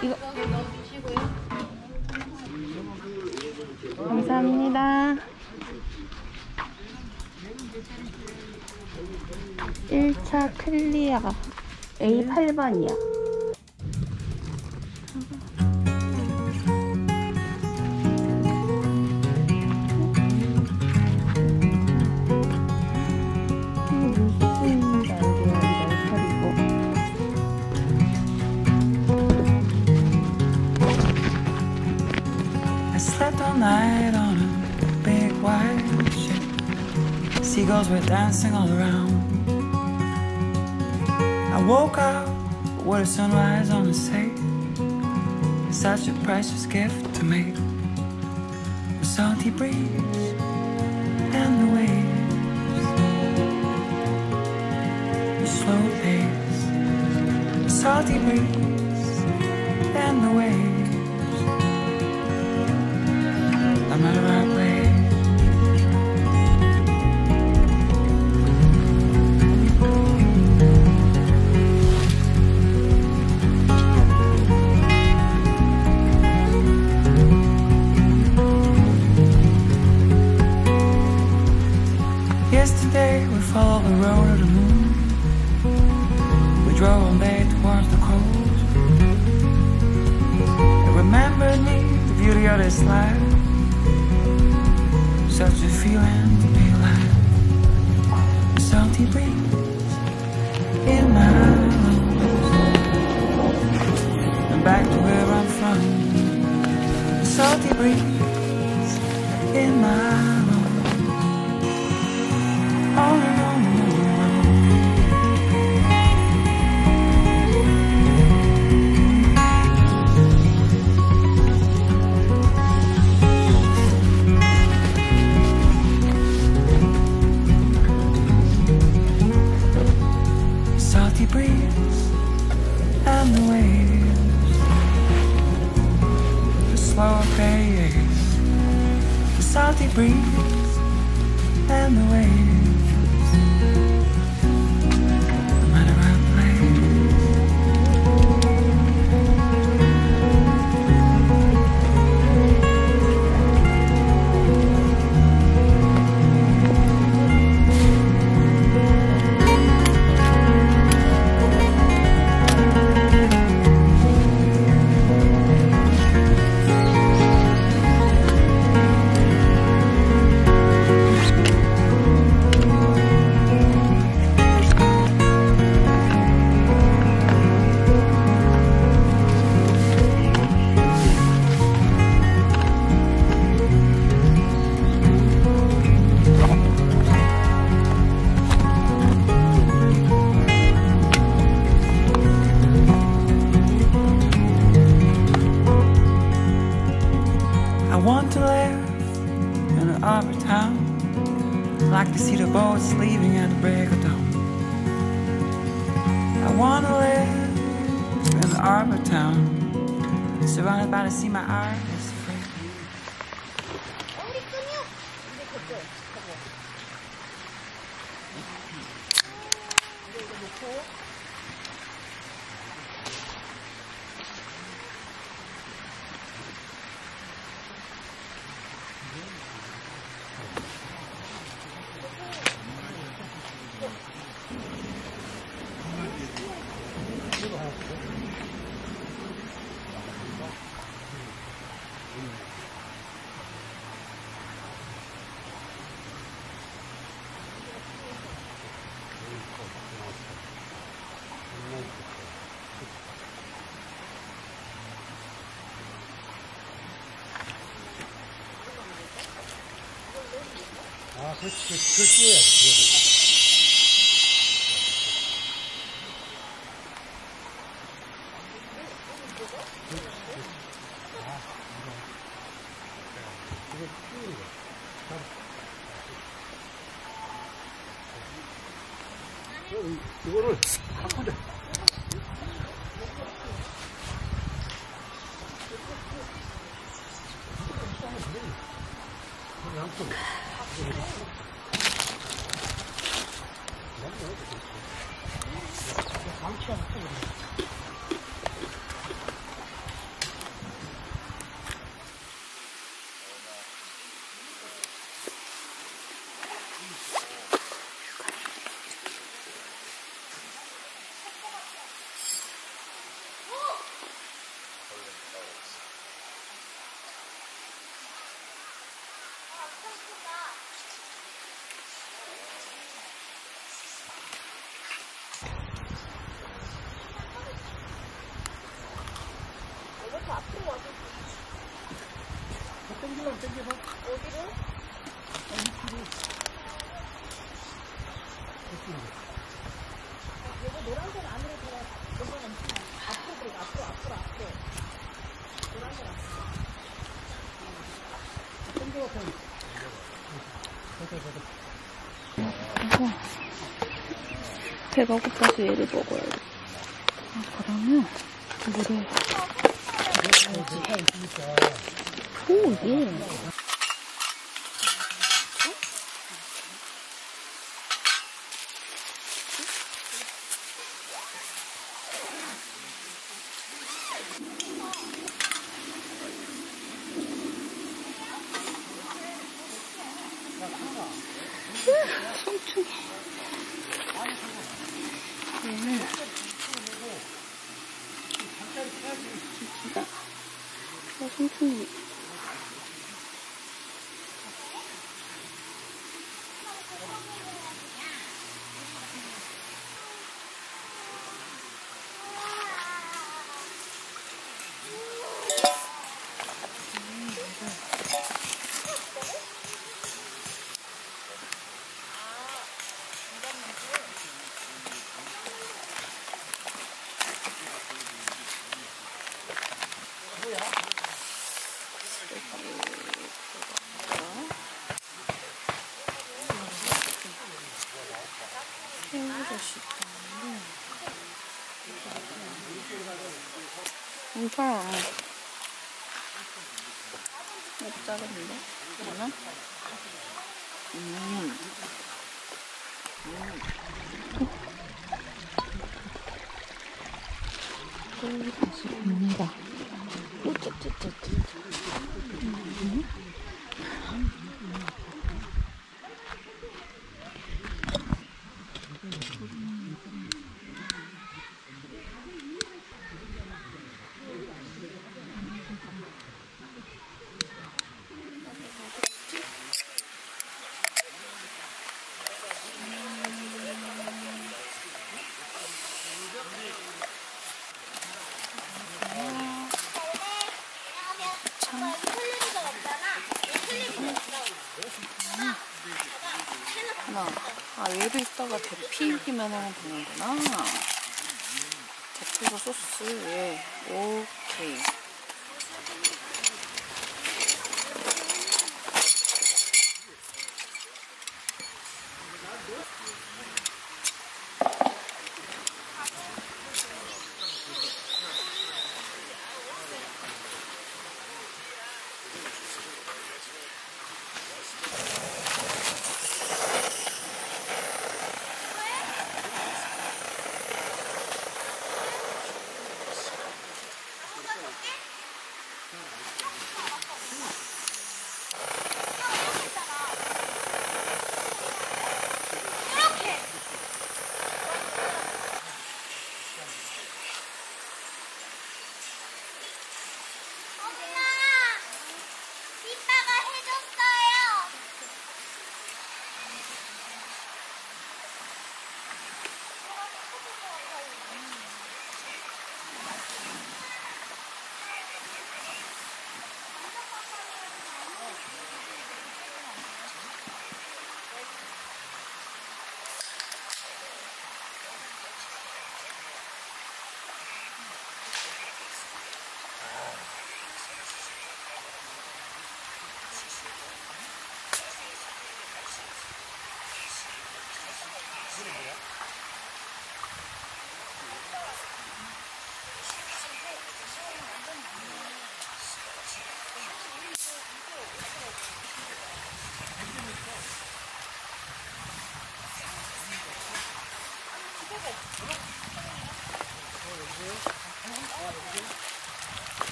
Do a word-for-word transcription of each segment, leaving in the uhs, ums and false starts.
이거 감사합니다. 일 차 클리어 에이 팔 번이야. Night on a big white ship, seagulls were dancing all around. I woke up with a sunrise on the sea, such a precious gift to me. The salty breeze and the waves, the slow pace, the salty breeze and the waves. I'm out of my place. Yesterday we followed the road of the moon. We drove all day towards the coast. It remembered me, the beauty of this life. Such a feeling to be alive. A salty breeze in my lungs, and back to where I'm from. A salty breeze in my lungs. All alone. The breeze and the waves, I'm out of my Arbor Town. I like to see the boats leaving at the break of dawn. I want to live in Arbor Town, surrounded by the sea. My heart is free. 아, 그, 그, 그, 그, 이거를 갖고 돼. 양쪽. 배가 고파서 얘를 먹어야 돼. 아, 그러면 물에 오, 예. 송충이. 얘는 진짜 송충이. 오빠 너무 작은데? 하나? 음. 음. 다시 봅니다. 아, 얘도 이따가 데피기만 하면 되는구나. 데피고 소스, 예. 오케이. Okay.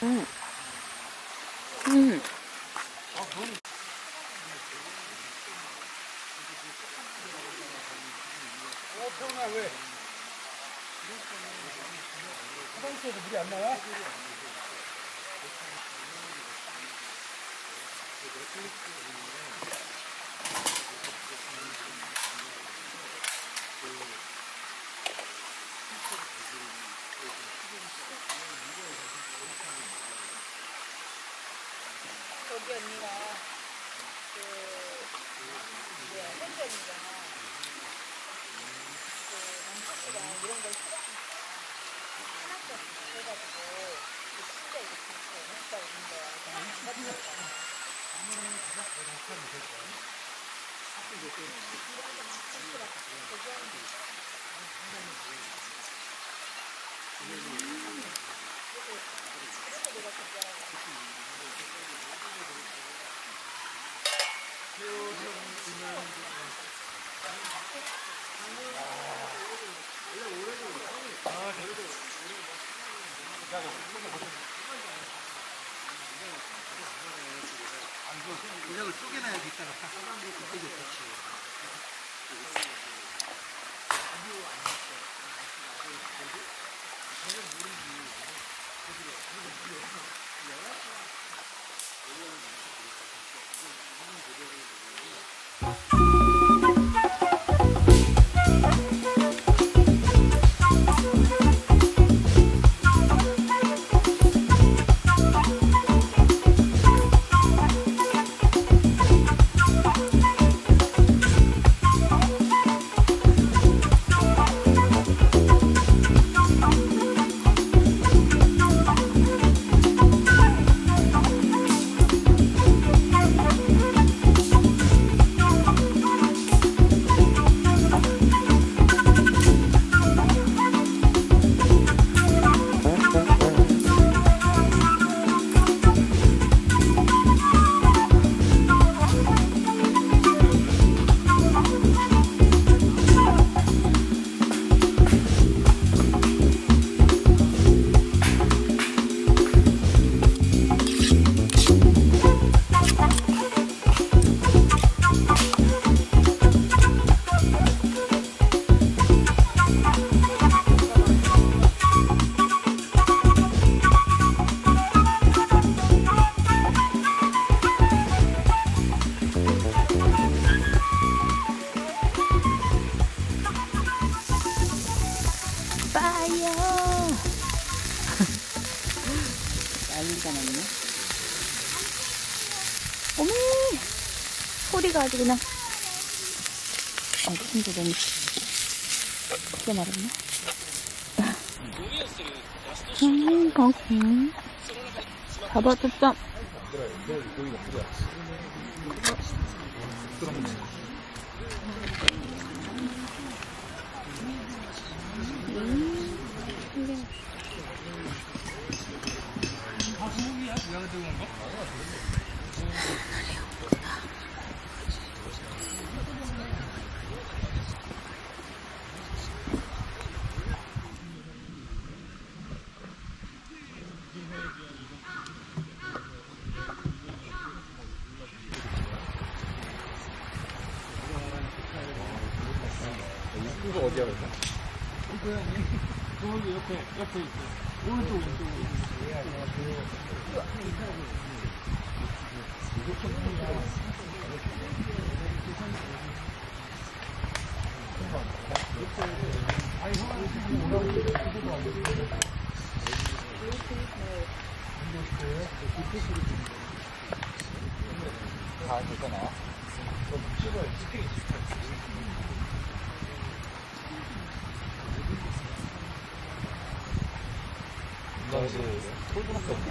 음. 음. 어, 평화 왜? 화장실에도 물이 안 나와? 여기 언니가 그 이제 현장이잖아. 그 남편이랑 이런 걸 해봤으니까 하나씩 해가지고 진짜 이렇게 진짜 오는 거야. 아, 그냥 쪼개놔야겠다가 딱 사람 그때 좋지. 어머, 소리가 아주 그냥. 아, 진짜 너무 크게 말했네. 음, 방금 잡아줬다. 입구가 어디야? 그냥 저기 옆에 옆에 있어요. 오른쪽 왼쪽으로 다 되잖아. 그럼 찍어야 찍혀야지. 나 이제 콜드밖에 없나?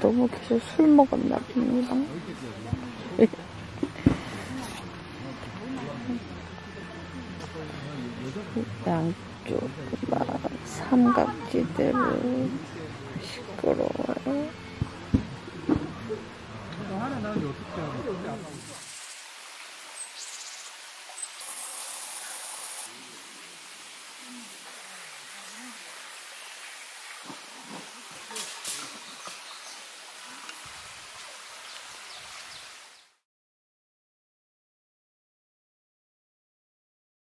너무 계속 술 먹었나 봅니다. 양쪽 막 삼각지대로 시끄러워요.